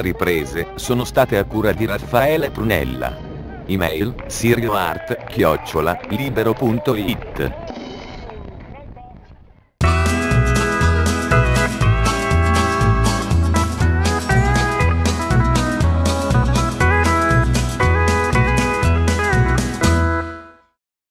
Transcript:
le riprese sono state a cura di Raffaele Prunella. Email: SIRIOART@libero.it